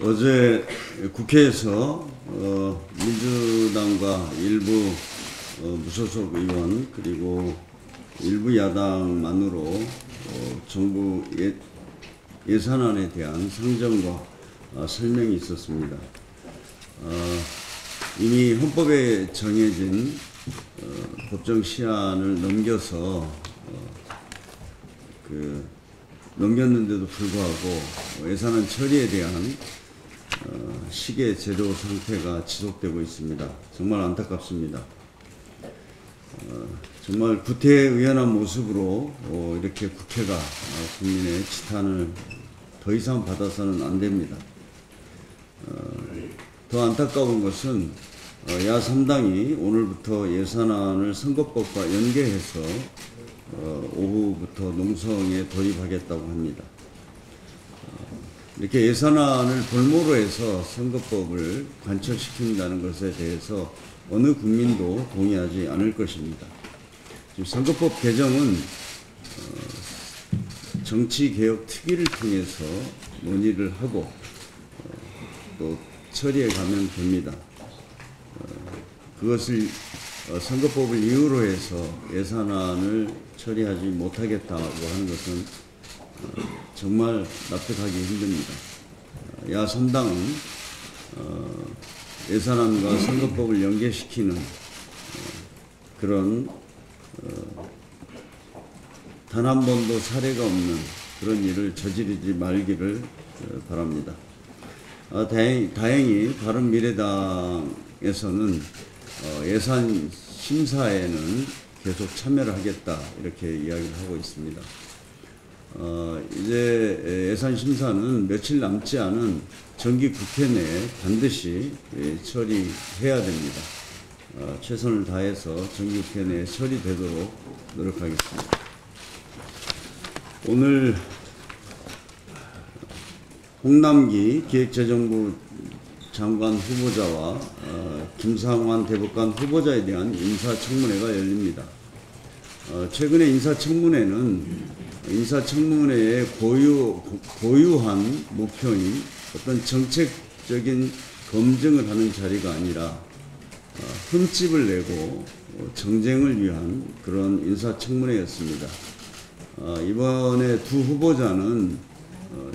어제 국회에서 민주당과 일부 무소속 의원 그리고 일부 야당만으로 정부 예산안에 대한 상정과 설명이 있었습니다. 이미 헌법에 정해진 법정 시한을 넘겨서 넘겼는데도 불구하고 예산안 처리에 대한 시계 제도 상태가 지속되고 있습니다. 정말 안타깝습니다. 정말 구태의연한 모습으로 이렇게 국회가 국민의 지탄을 더 이상 받아서는 안 됩니다. 더 안타까운 것은 야3당이 오늘부터 예산안을 선거법과 연계해서 오후부터 농성에 돌입하겠다고 합니다. 이렇게 예산안을 볼모로 해서 선거법을 관철시킨다는 것에 대해서 어느 국민도 동의하지 않을 것입니다. 지금 선거법 개정은 정치개혁 특위를 통해서 논의를 하고 또 처리해 가면 됩니다. 그것을 선거법을 이유로 해서 예산안을 처리하지 못하겠다고 하는 것은 정말 납득하기 힘듭니다. 야3당은 예산안과 선거법을 연계시키는 그런 단 한 번도 사례가 없는 그런 일을 저지르지 말기를 바랍니다. 다행히 바른미래당에서는 예산 심사에는 계속 참여를 하겠다 이렇게 이야기를 하고 있습니다. 이제 예산 심사는 며칠 남지 않은 정기 국회 내에 반드시 처리해야 됩니다. 최선을 다해서 정기 국회 내에 처리되도록 노력하겠습니다. 오늘 홍남기 기획재정부 장관 후보자와 김상환 대법관 후보자에 대한 인사청문회가 열립니다. 최근에 인사청문회의 고유한 목표인 어떤 정책적인 검증을 하는 자리가 아니라 흠집을 내고 정쟁을 위한 그런 인사청문회였습니다. 이번에 두 후보자는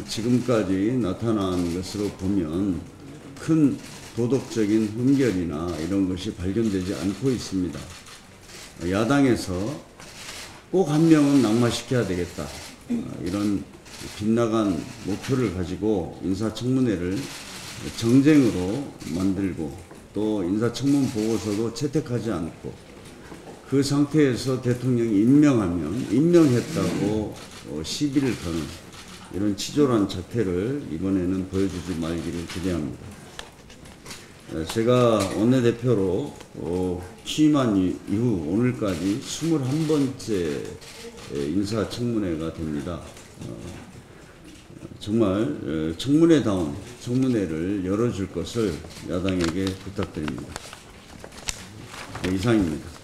지금까지 나타난 것으로 보면 큰 도덕적인 흠결이나 이런 것이 발견되지 않고 있습니다. 야당에서 꼭 한 명은 낙마시켜야 되겠다 이런 빗나간 목표를 가지고 인사청문회를 정쟁으로 만들고 또 인사청문 보고서도 채택하지 않고 그 상태에서 대통령이 임명하면 임명했다고 시비를 거는 이런 치졸한 자태를 이번에는 보여주지 말기를 기대합니다. 제가 원내대표로 취임한 이후 오늘까지 21번째 인사청문회가 됩니다. 정말 청문회다운 청문회를 열어줄 것을 야당에게 부탁드립니다. 이상입니다.